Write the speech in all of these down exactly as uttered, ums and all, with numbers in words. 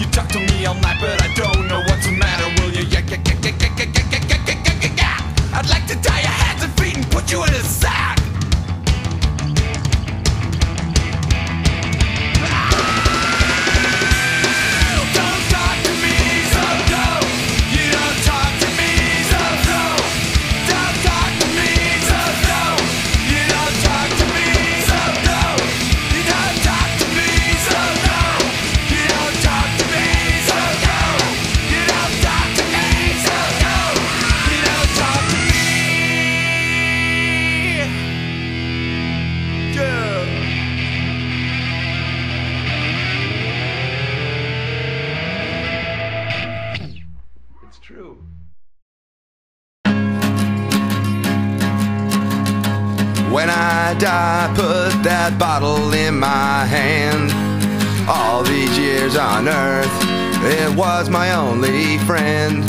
You talk to me all night, but I don't know what's the matter. Will you? Yeah, yeah, yeah, yeah, yeah, yeah, yeah, yeah, yeah. I'd like to tie your hands and feet and put you in a sack. When I die, put that bottle in my hand. All these years on earth, it was my only friend.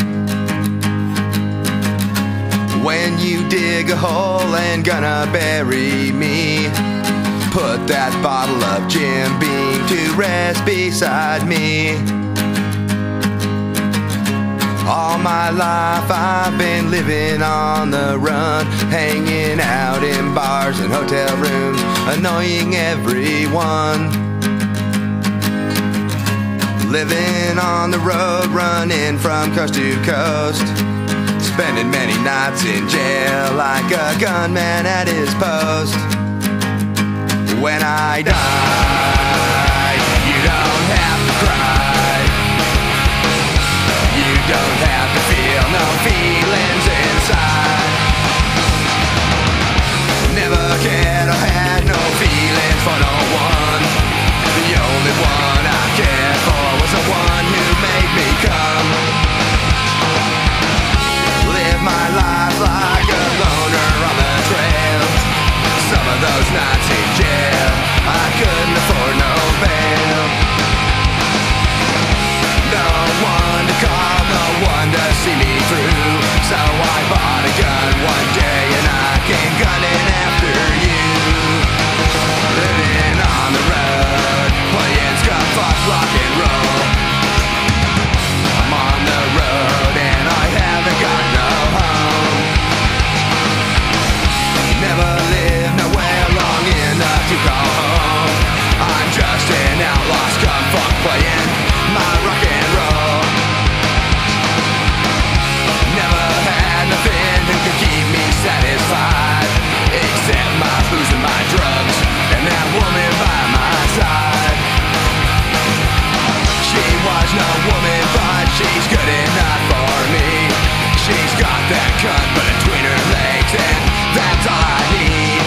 When you dig a hole and gonna bury me, put that bottle of Jim Beam to rest beside me. All my life I've been living on the run, hanging out in bars and hotel rooms, annoying everyone. Living on the road, running from coast to coast, spending many nights in jail like a gunman at his post. When I die, you don't have to cry. You don't have to feel no feelings inside. Never cared or had no feelings for no one. The only one I cared for was the one who made me come. Live my life like a loner on the trail. Some of those nights in jail, I couldn't afford no bail. No one to call, one to see me through, so I bought a gun one day and I came gunning after you. Living on the road, playing scuffle, rock and roll. I'm on the road and I haven't got no home. Never lived nowhere long enough to go home. I'm just an outlaw scumfuck playing my rock and roll. Satisfied, except my booze and my drugs, and that woman by my side. She was no woman, but she's good enough for me. She's got that cut between her legs, and that's all I need.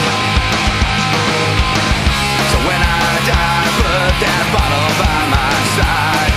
So when I die, put that bottle by my side.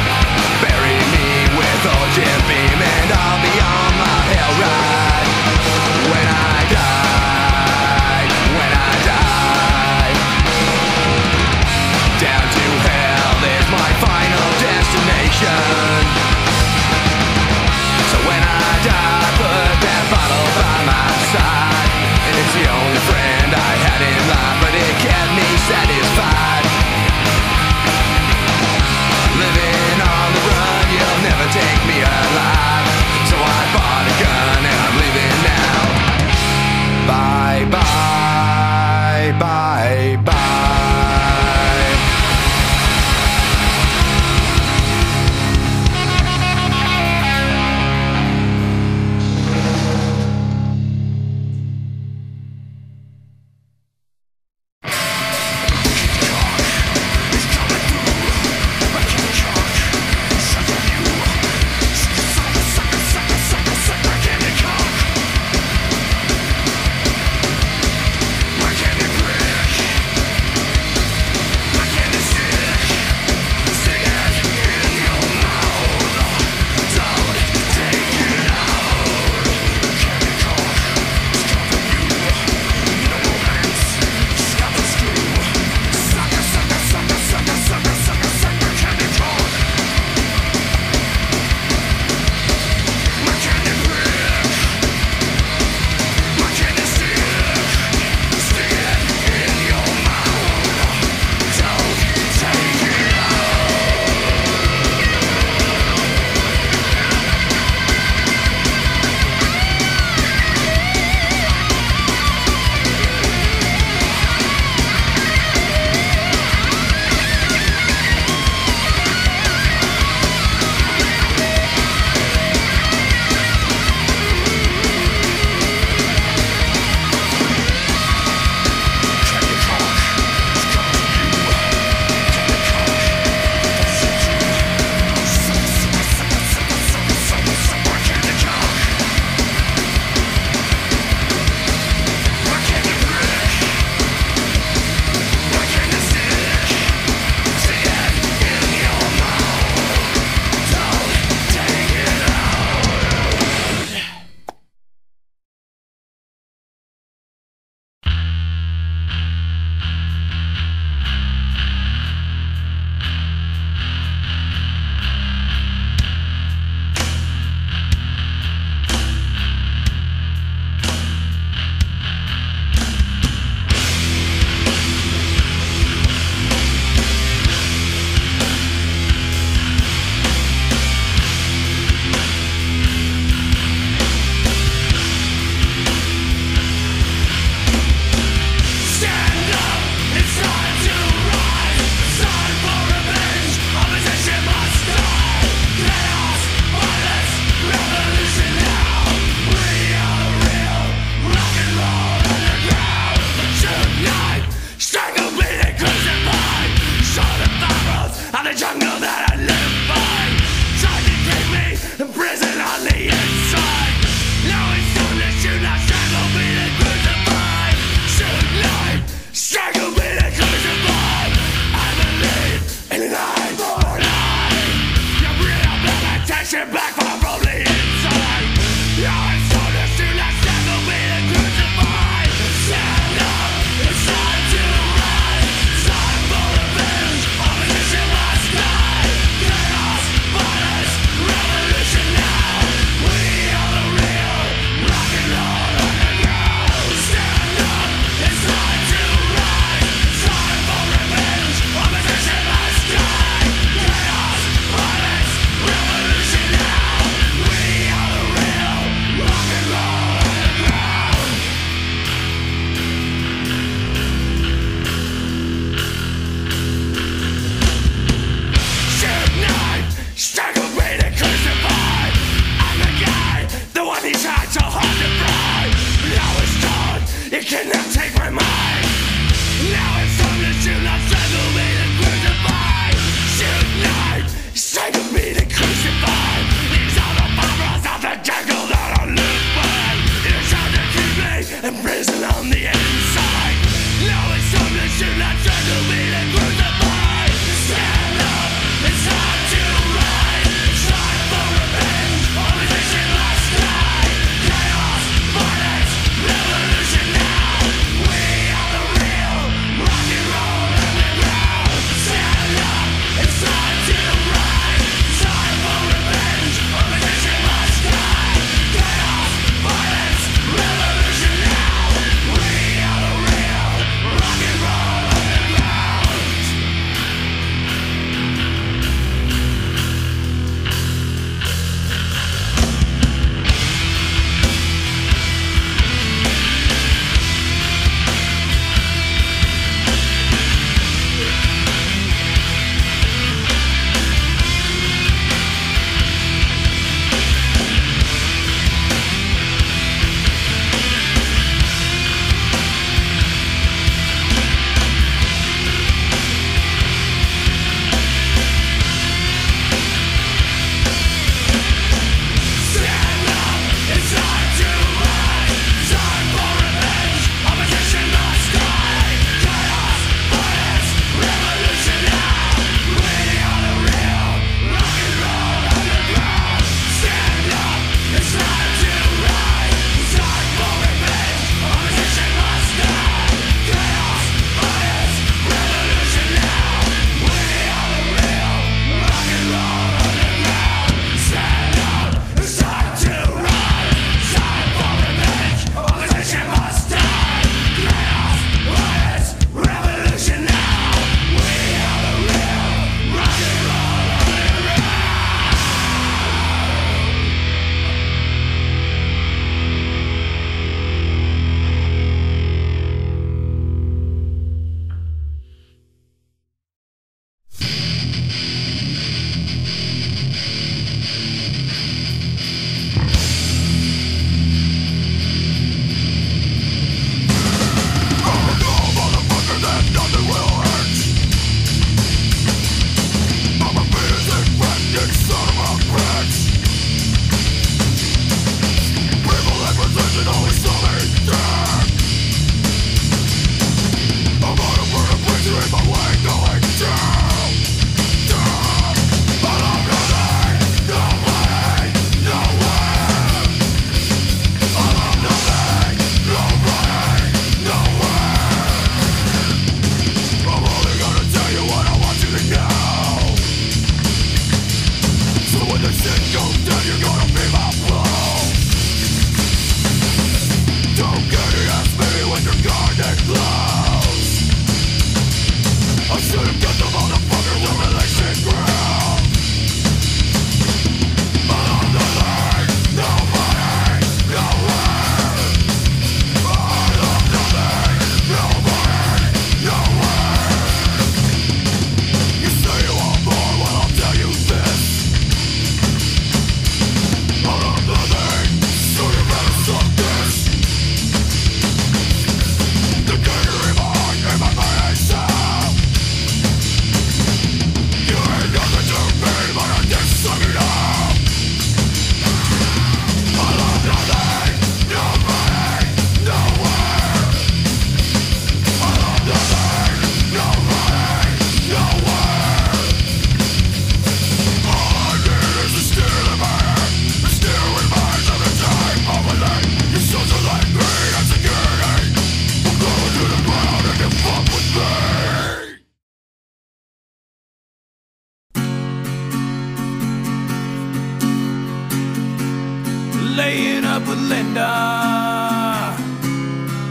Laying up with Linda,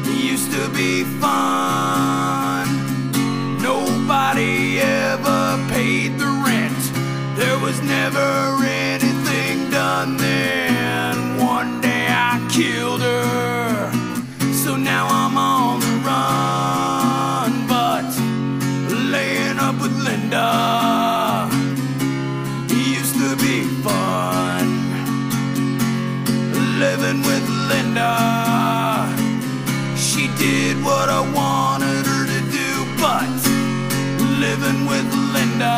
it used to be fun. Nobody ever paid the rent. There was never anything done then. One day I killed her, so now I'm on the run. But laying up with Linda, it used to be fun. Living with Linda, she did what I wanted her to do, but living with Linda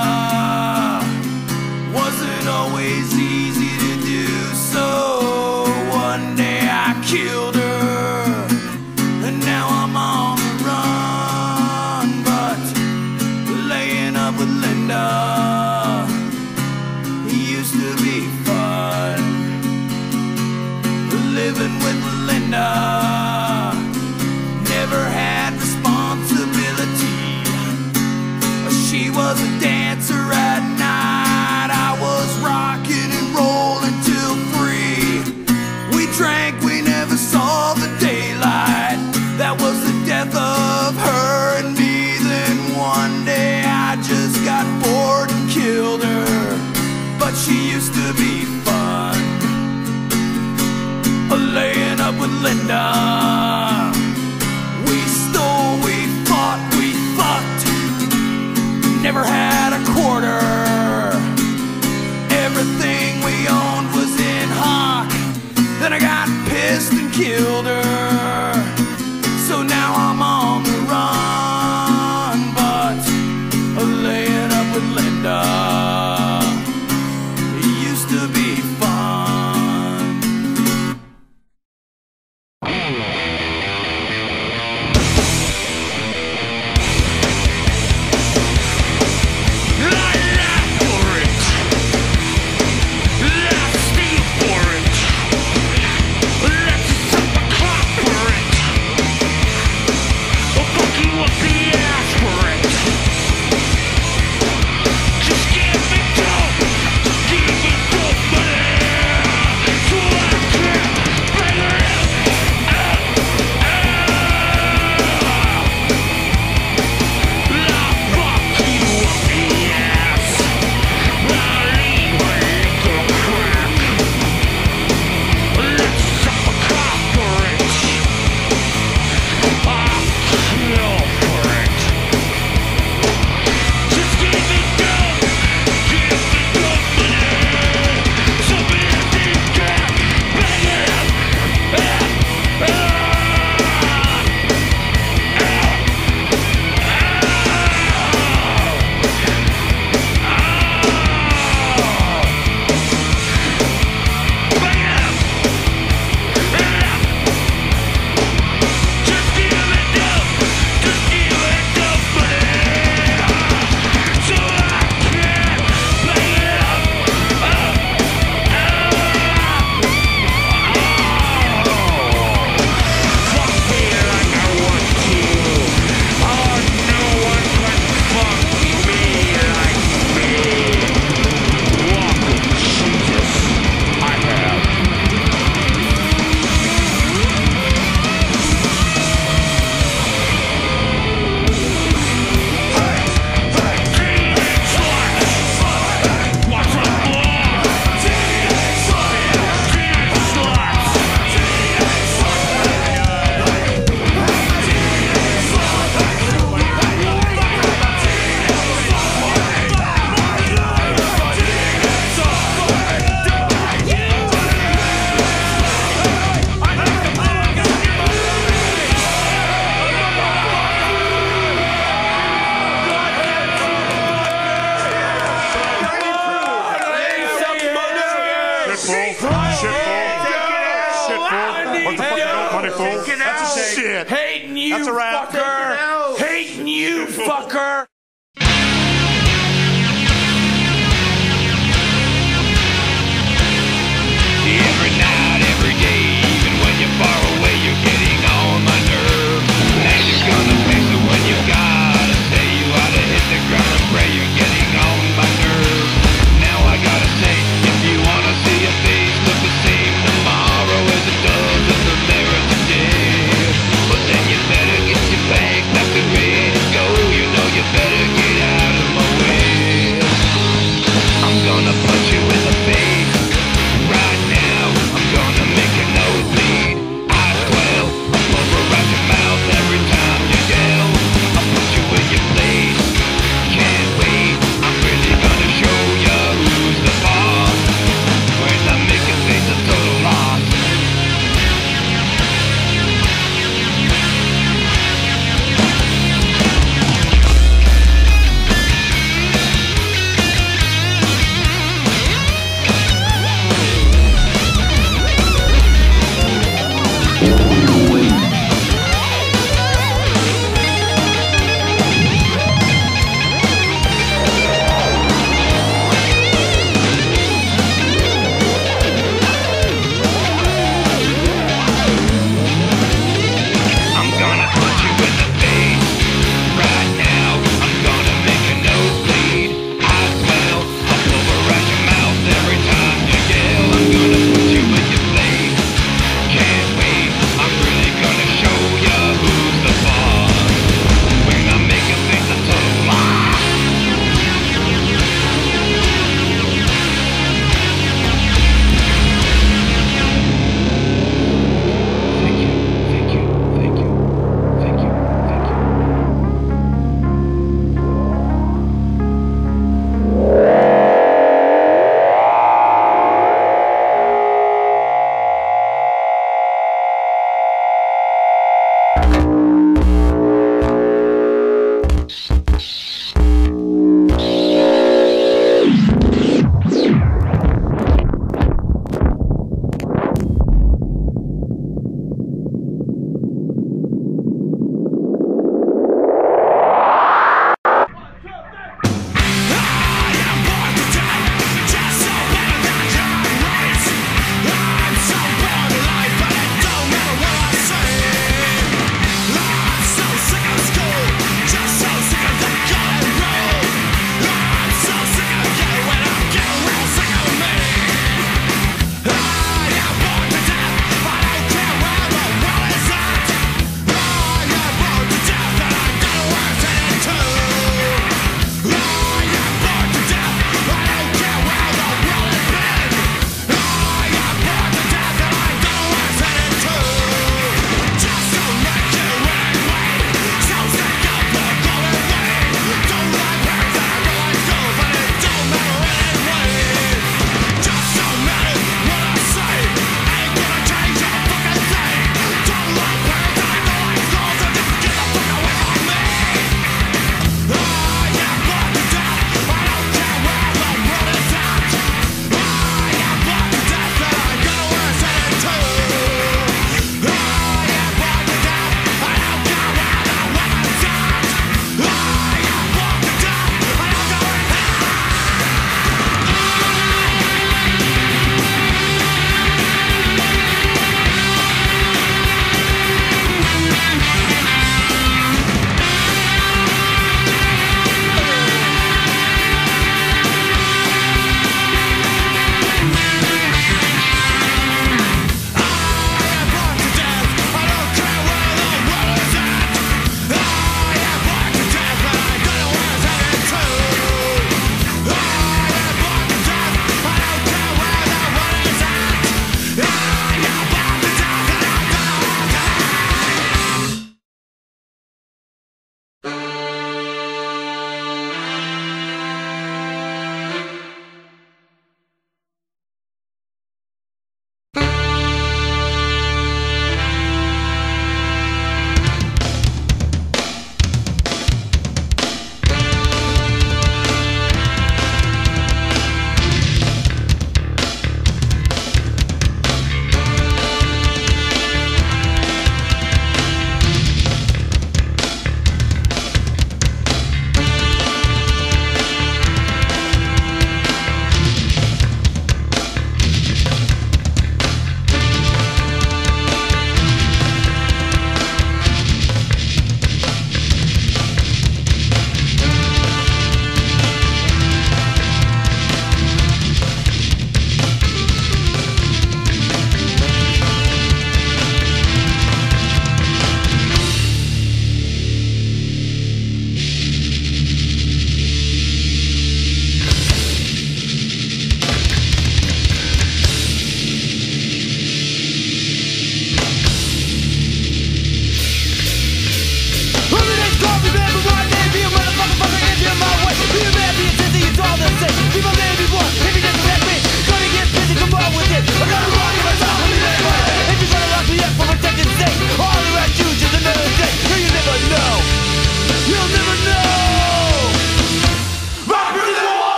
wasn't always easy to do. So one day I killed her, and now I'm on the run. But laying up with Linda used to be fun. Living with Linda, never had Shit, fool. Shit, fool. Shit, fool. What the fuck no money, fool? That's a shit. Hating you, That's a rap. fucker. Hating you, fucker. Every night, every day, even when you're far away, you're getting on my nerves. Now you're gonna face the one you gotta say. You ought to hit the ground and pray. You're getting on my nerves. Now I gotta say, if you wanna see a face look the same tomorrow as it does in the mirror today, but then you better get your back back to red and go. You know you better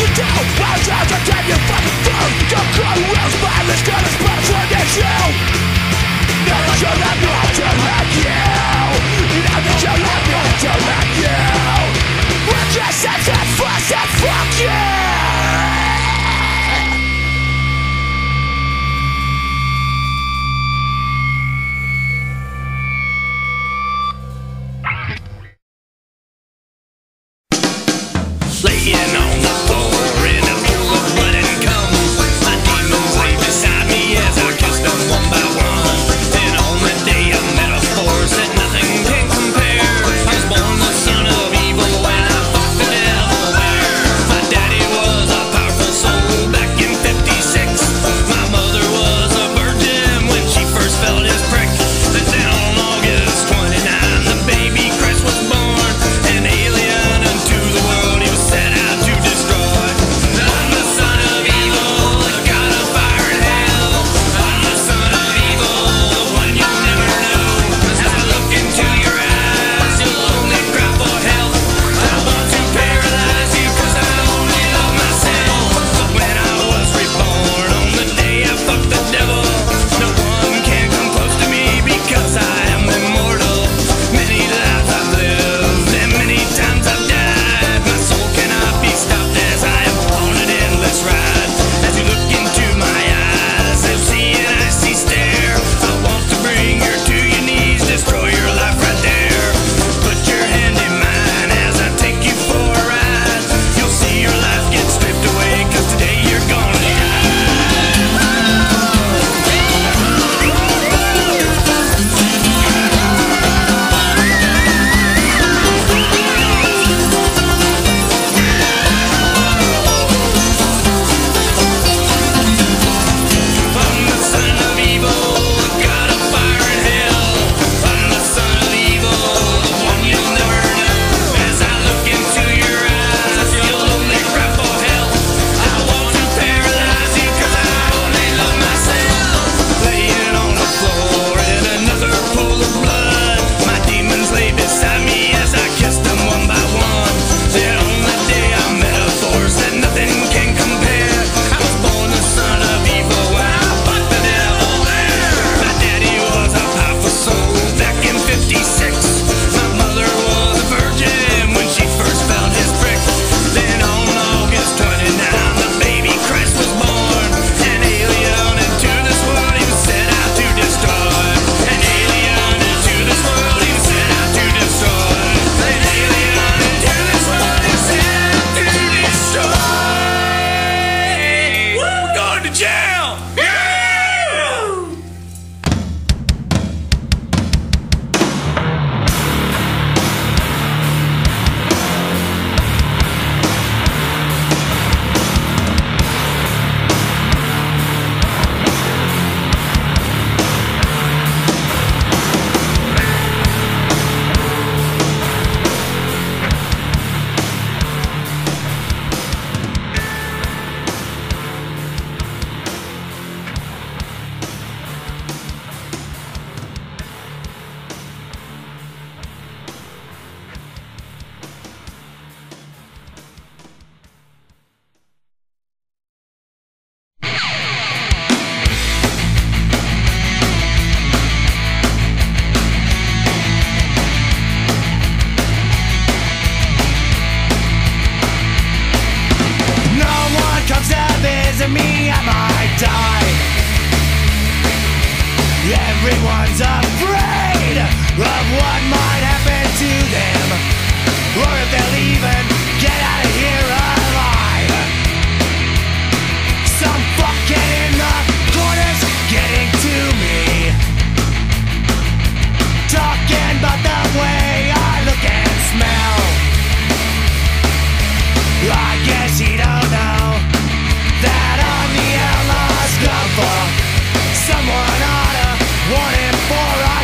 you do. I'll try to take your fucking phone. Don't call who else, but I'm as good as possible against you. Now that you're not going to like you. Now that you're not going to like you. We're just as good as fuck, fuck you. Someone oughta want him for us.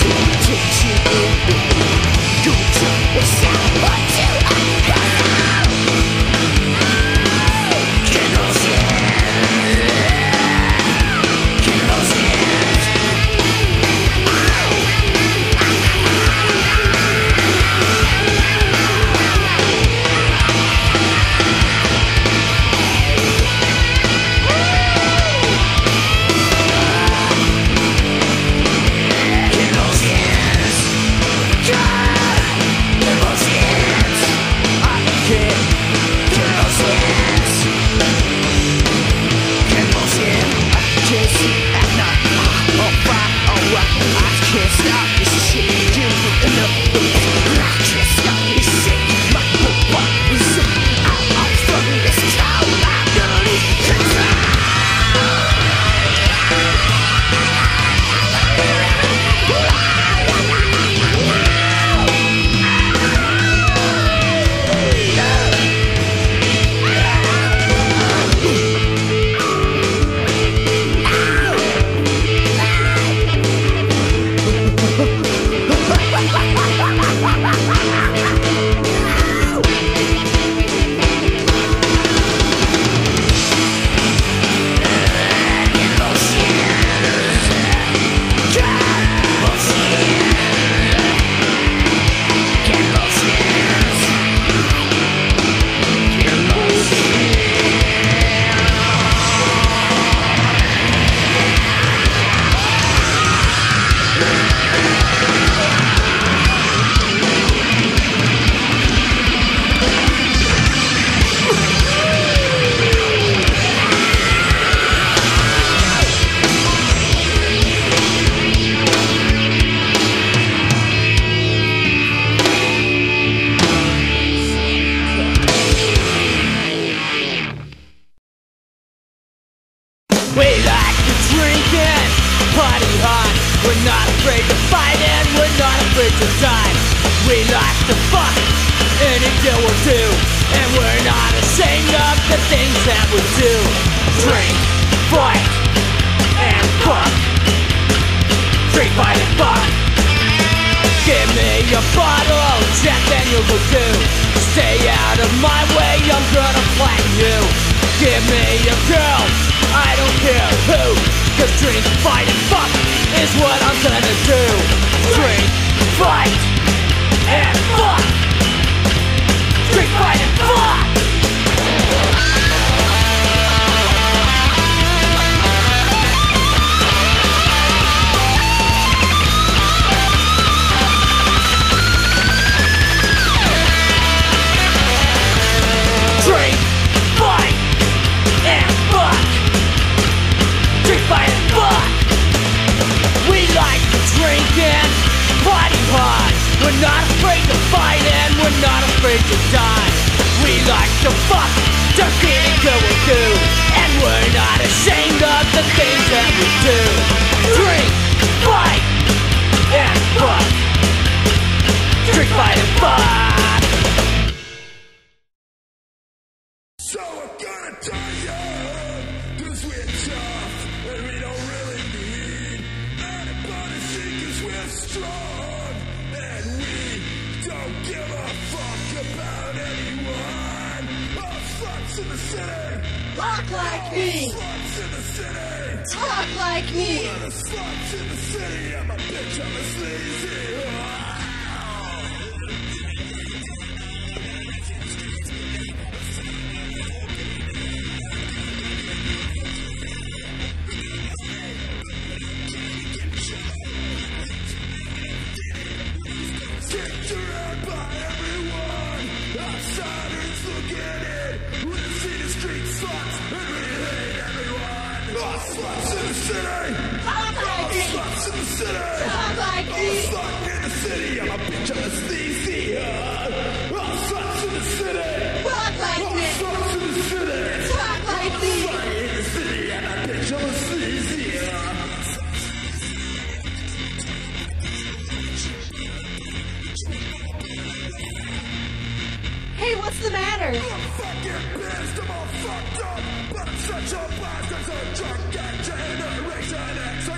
I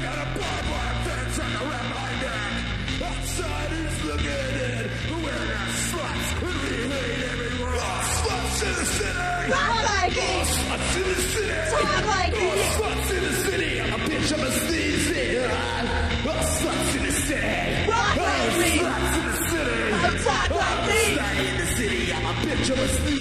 got a barbed wire fence on around my neck. side is looking in. We're not sluts, and we hate everyone. All sluts in the city. Not like it. Sluts in the city. Not like it. All sluts in the city. A bitch, I'm a sleazy. All sluts in the city. Rock like me. All sluts in the city. I'm tired like me. All sluts in the city. I'm a bitch, I'm a sleazy.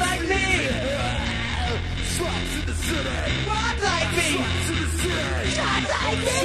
Like me! Shots like me!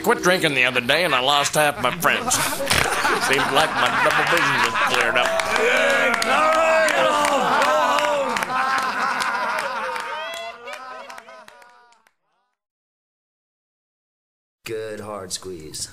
quit drinking the other day and I lost half my friends. Seems like my double vision was cleared up. Good hard squeeze.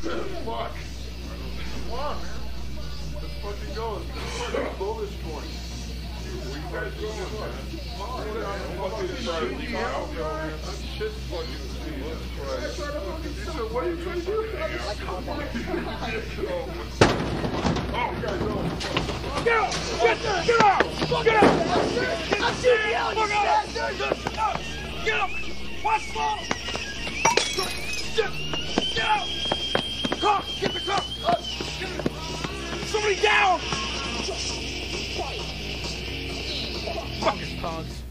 Fuck. Come on, man. Let's fucking go. Let's blow this joint. We guys do this, man. Come on. That shit's fucking serious. You said, what are you trying to do? Come on. Oh, you guys don't. Get out! Get out! Get out! I'm shooting out! Fuck out! Get out! What's wrong? Get out! Cock! Get the cock! Uh, get it. Somebody down! Fucking punks.